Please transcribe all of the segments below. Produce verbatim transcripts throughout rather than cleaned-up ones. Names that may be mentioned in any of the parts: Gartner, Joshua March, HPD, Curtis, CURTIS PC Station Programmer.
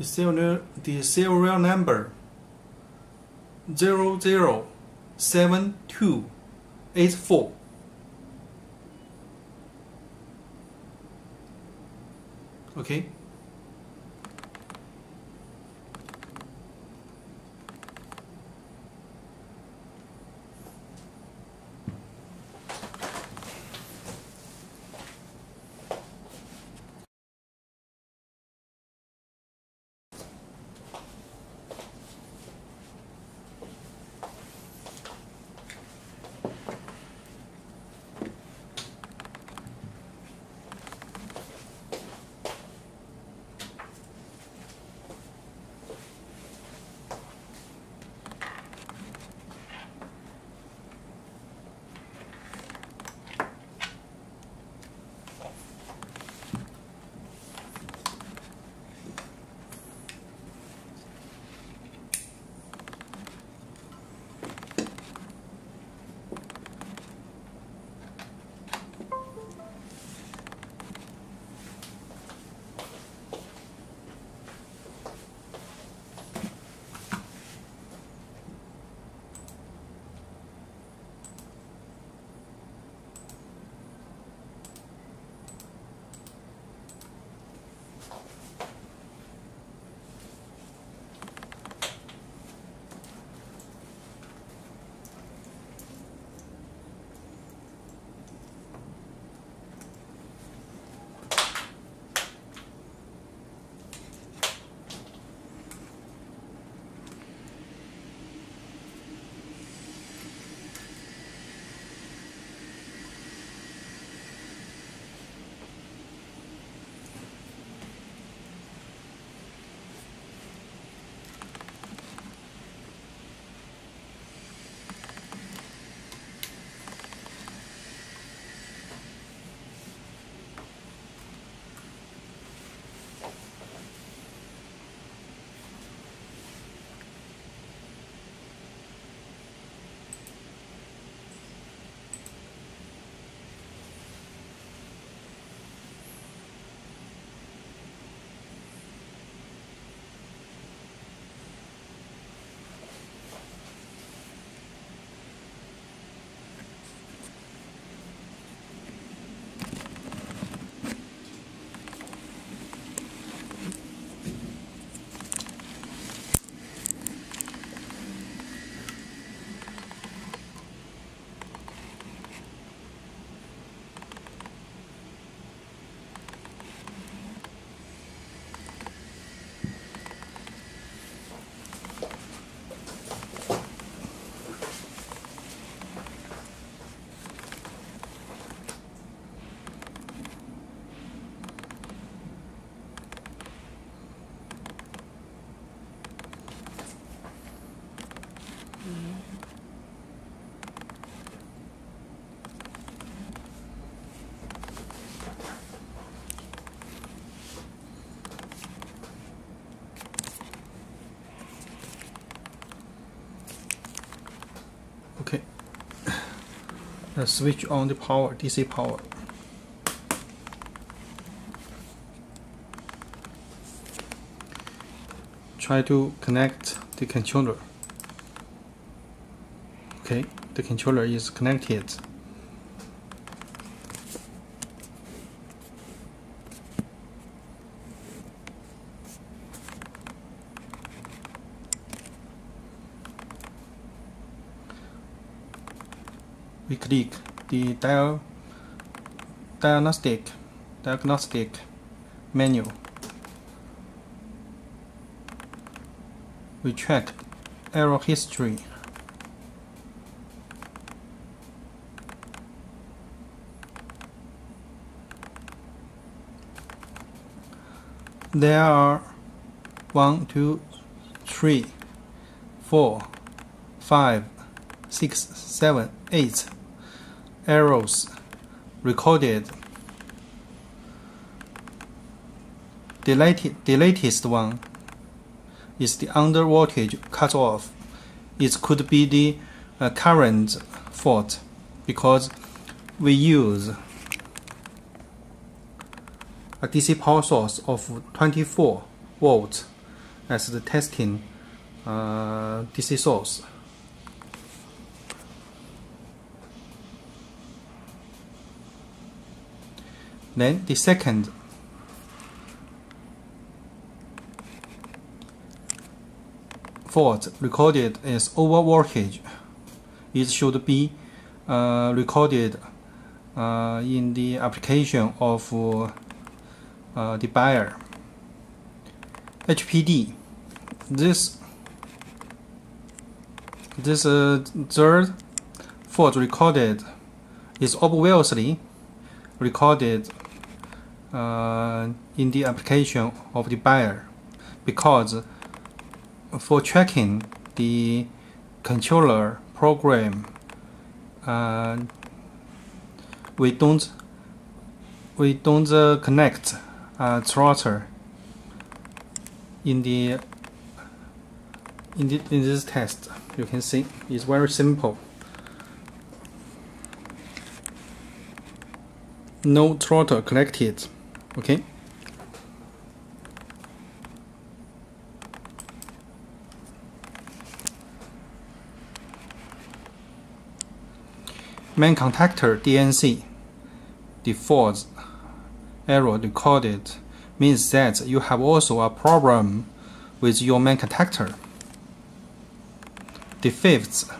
the serial, the serial number zero zero seven two eight four. Okay. Switch on the power, D C power. Try to connect the controller. Okay, the controller is connected. We click the dial, diagnostic, diagnostic menu. We check error history. There are one, two, three, four, five, six, seven, eight. Errors recorded. The, lati the latest one is the under voltage cutoff. It could be the uh, current fault because we use a D C power source of twenty-four volts as the testing uh, D C source. Then the second fault recorded as over voltage. It should be uh, recorded uh, in the application of uh, the buyer. H P D. This this uh, third fault recorded is obviously recorded uh, in the application of the buyer, because for checking the controller program, uh, we don't we don't uh, connect a throttle in the in the in this test. You can see it's very simple. No throttle connected. Okay. Main contactor D N C. The fourth error recorded means that you have also a problem with your main contactor. The fifth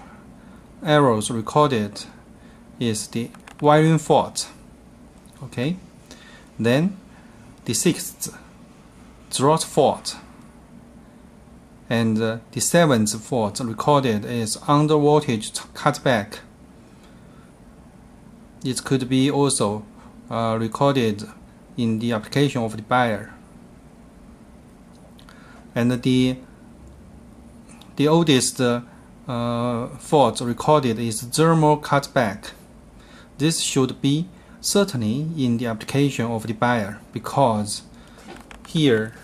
error recorded is the wiring fault. Okay, then the sixth throttle fault, and uh, the seventh fault recorded is under voltage cutback. It could be also uh, recorded in the application of the buyer. And the the oldest uh, fault recorded is thermal cutback. This should be certainly in the application of the buyer, because here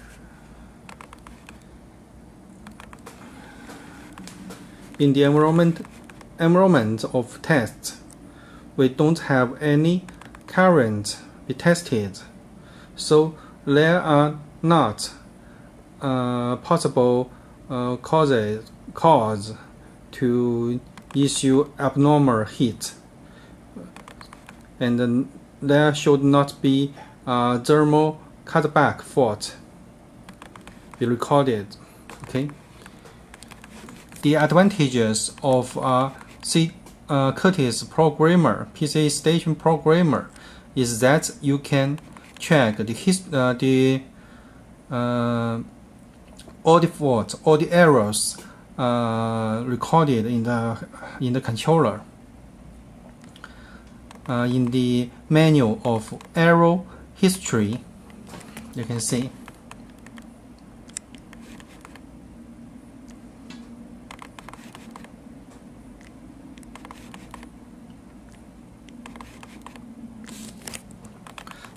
in the environment environment of tests, we don't have any current be tested, so there are not uh, possible uh, causes cause to issue abnormal heat, and then there should not be a thermal cutback fault be recorded. Okay. The advantages of a C Uh, Curtis programmer, P C station programmer, is that you can check the his, uh, the uh, all the faults, all the errors uh, recorded in the in the controller. Uh, in the menu of error history, you can see.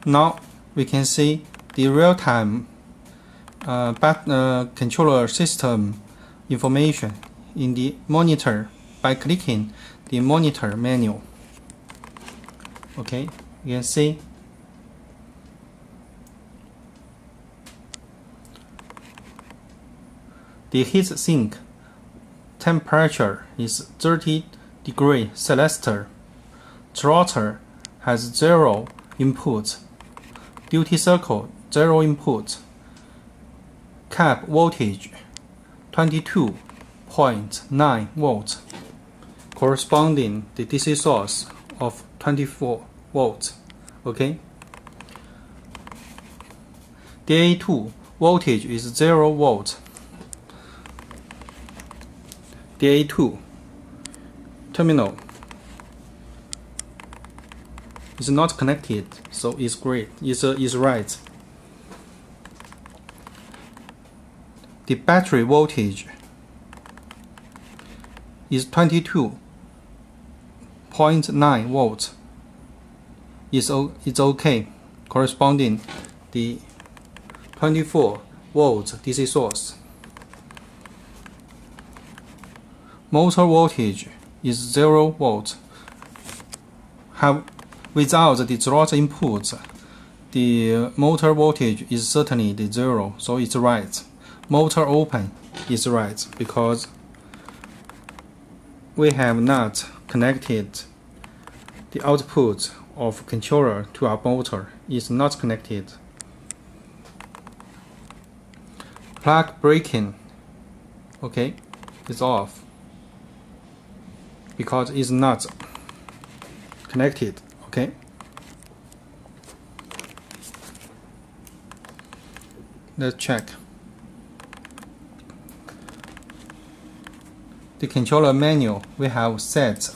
Now we can see the real-time uh, uh, controller system information in the monitor by clicking the monitor menu. Okay, you can see the heat sink temperature is thirty degrees Celsius. Throttle has zero input. Duty circle, zero input. Cap voltage, twenty-two point nine volts, corresponding the D C source of twenty-four volts. Okay. D A two, voltage is zero volts. D A two, terminal is not connected, so it's great. It's, uh, it's right. The battery voltage is twenty-two point nine volts. It's, it's okay, corresponding the twenty-four volts D C source. Motor voltage is zero volts. Have Without the throttle input, the motor voltage is certainly the zero, so it's right. motor open is right because we have not connected the output of controller to our motor. It's not connected. Plug braking, okay, is off because it's not connected, okay. Let's check. The controller menu, we have set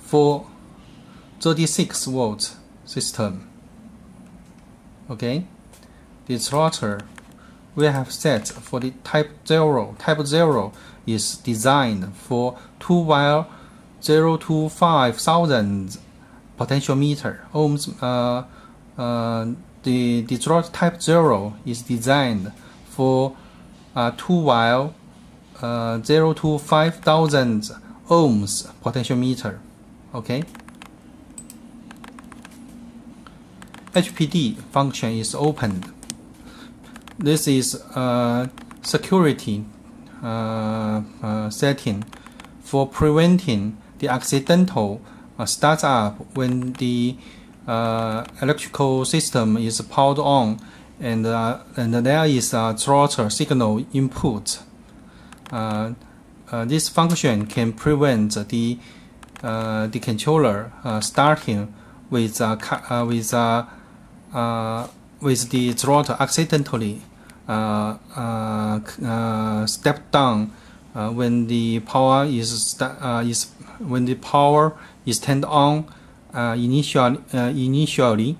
for thirty-six volt system. Okay, the throttle we have set for the type zero. Type zero is designed for two wire zero to five thousand potentiometer ohms. Uh, uh, the the throttle type zero is designed for uh, two wire. Uh, zero to five thousand ohms potentiometer. Okay. H P D function is opened. This is a security uh, uh, setting for preventing the accidental uh, startup when the uh, electrical system is powered on and uh, and there is a throttle signal input. Uh, uh, this function can prevent the uh, the controller uh, starting with uh, uh, with uh, uh, with the throttle accidentally uh, uh, uh, step down uh, when the power is uh, is when the power is turned on uh, initial uh, initially,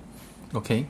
okay.